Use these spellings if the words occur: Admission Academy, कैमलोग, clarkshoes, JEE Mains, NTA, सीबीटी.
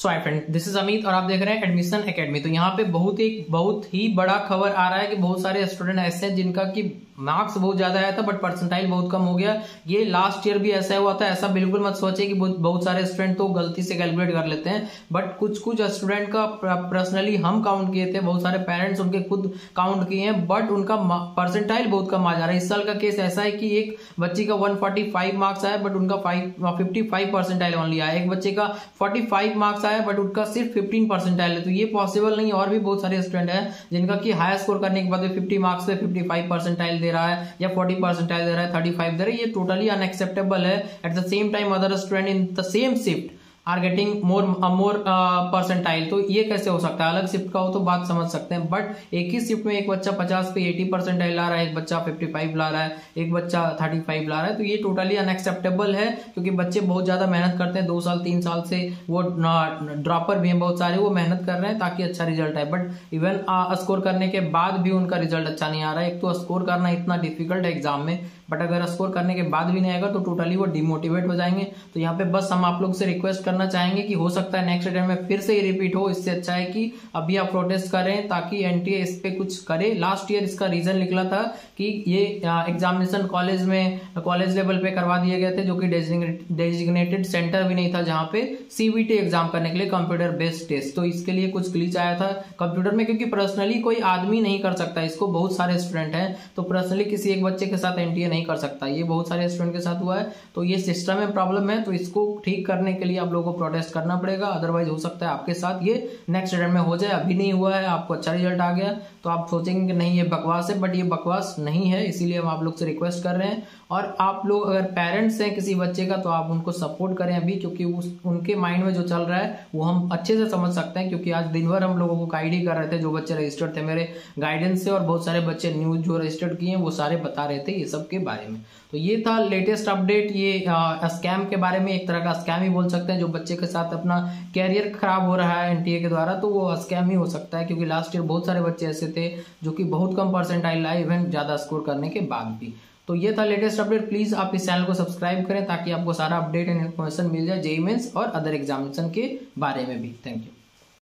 So hi friend, this is Amit और आप देख रहे हैं एडमिशन एकेडमी। तो यहाँ पे बहुत ही बड़ा खबर आ रहा है कि बहुत सारे स्टूडेंट ऐसे हैं जिनका कि मार्क्स बहुत ज्यादा आया था बट परसेंटाइल बहुत कम हो गया। ये लास्ट ईयर भी ऐसा हुआ था। ऐसा बिल्कुल मत सोचे कि बहुत सारे स्टूडेंट तो गलती से कैलकुलेट कर लेते हैं, बट कुछ स्टूडेंट का पर्सनली हम काउंट किए थे, बहुत सारे पेरेंट्स उनके खुद काउंट किए हैं बट उनका परसेंटाइल बहुत कम आ जा रहा है। इस साल का केस ऐसा है कि एक बच्चे का 145 मार्क्स आया बट उनका 55 परसेंटाइल ओनली आया। एक बच्चे का 45 मार्क्स आया बट उनका सिर्फ 15 परसेंटाइल है। तो ये पॉसिबल नहीं। और भी बहुत सारे स्टूडेंट हैं जिनका कि हाई स्कोर करने के बाद 50 मार्क्स पे 55 परसेंटाइल दे रहा है या 40 परसेंटाइल दे रहा है, 35 दे रहा है। ये टोटली अनएक्सेप्टेबल है। At the same time other student in the same shift are getting more percentile. तो ये कैसे हो सकता है? अलग शिफ्ट का हो तो बात समझ सकते हैं, बट एक ही शिफ्ट में एक बच्चा 50 पे 80 परसेंटाइल ला रहा है, एक बच्चा 55 ला रहा है, एक बच्चा 35 ला रहा है। तो ये टोटली अनएक्सेप्टेबल है क्योंकि बच्चे बहुत ज़्यादा मेहनत करते हैं। 2 साल 3 साल से वो ड्रॉपर भी हैं बहुत सारे, वो मेहनत कर रहे हैं ताकि अच्छा रिजल्ट आए, बट इवन स्कोर करने के बाद भी उनका रिजल्ट अच्छा नहीं आ रहा है। एक तो स्कोर करना इतना डिफिकल्ट है एग्जाम में, बट अगर स्कोर करने के बाद भी नहीं आएगा तो टोटली वो डिमोटिवेट हो जाएंगे। तो यहाँ पे बस हम आप लोग से रिक्वेस्ट करना चाहेंगे कि हो सकता है नेक्स्ट अटेम्प्ट में फिर से ये रिपीट हो। इससे अच्छा है कि अभी आप प्रोटेस्ट करें ताकि एनटीए इस पे कुछ करे। लास्ट ईयर इसका रीजन निकला था कि ये एग्जामिनेशन कॉलेज लेवल पे करवा दिए गए थे, जो कि डेजिग्नेटेड सेंटर भी नहीं था जहाँ पे सीबीटी एग्जाम करने के लिए कंप्यूटर बेस्ड टेस्ट। तो इसके लिए कुछ ग्लिच आया था कंप्यूटर में, क्योंकि पर्सनली कोई आदमी नहीं कर सकता इसको, बहुत सारे स्टूडेंट हैं तो पर्सनली किसी एक बच्चे के साथ एनटीए नहीं कर सकता। ये बहुत सारे स्टूडेंट के साथ हुआ है। तो ये सिस्टम में प्रॉब्लम है, तो इसको ठीक करने के लिए आप लोगों को प्रोटेस्ट करना पड़ेगा। अदरवाइज हो सकता है आपके साथ ये नेक्स्ट अटेम्प्ट में हो जाए। अभी नहीं हुआ है, आपको अच्छा रिजल्ट आ गया तो आप सोचेंगे कि नहीं ये बकवास है, बट ये बकवास नहीं है। इसीलिए हम आप लोग से रिक्वेस्ट कर रहे हैं। और आप लोग अगर पेरेंट्स हैं किसी बच्चे का तो आप उनको सपोर्ट करें अभी, क्योंकि उनके माइंड में जो चल रहा है वो हम अच्छे से समझ सकते हैं। क्योंकि आज दिन भर हम लोगों को गाइड ही कर रहे थे, जो बच्चे रजिस्टर्ड थे मेरे गाइडेंस से और बहुत सारे बच्चे न्यूज जो रजिस्टर्ड किए हैं वो सारे बता रहे थे ये सब के बारे में। तो ये था लेटेस्ट अपडेट ये स्कैम के बारे में। एक तरह का स्कैम ही बोल सकते हैं। जो बच्चे के साथ अपना कैरियर खराब हो रहा है एनटीए के द्वारा तो वो स्कैम ही हो सकता है, क्योंकि लास्ट ईयर बहुत सारे बच्चे ऐसे थे जो कि बहुत कम परसेंटाइल आए इवन ज़्यादा स्कोर करने के बाद भी। तो ये था लेटेस्ट अपडेट। प्लीज़ आप इस चैनल को सब्सक्राइब करें ताकि आपको सारा अपडेट एंड इन्फॉर्मेशन मिल जाए जेईई मेंस और अदर एग्जामिनेशन के बारे में भी। Thank you.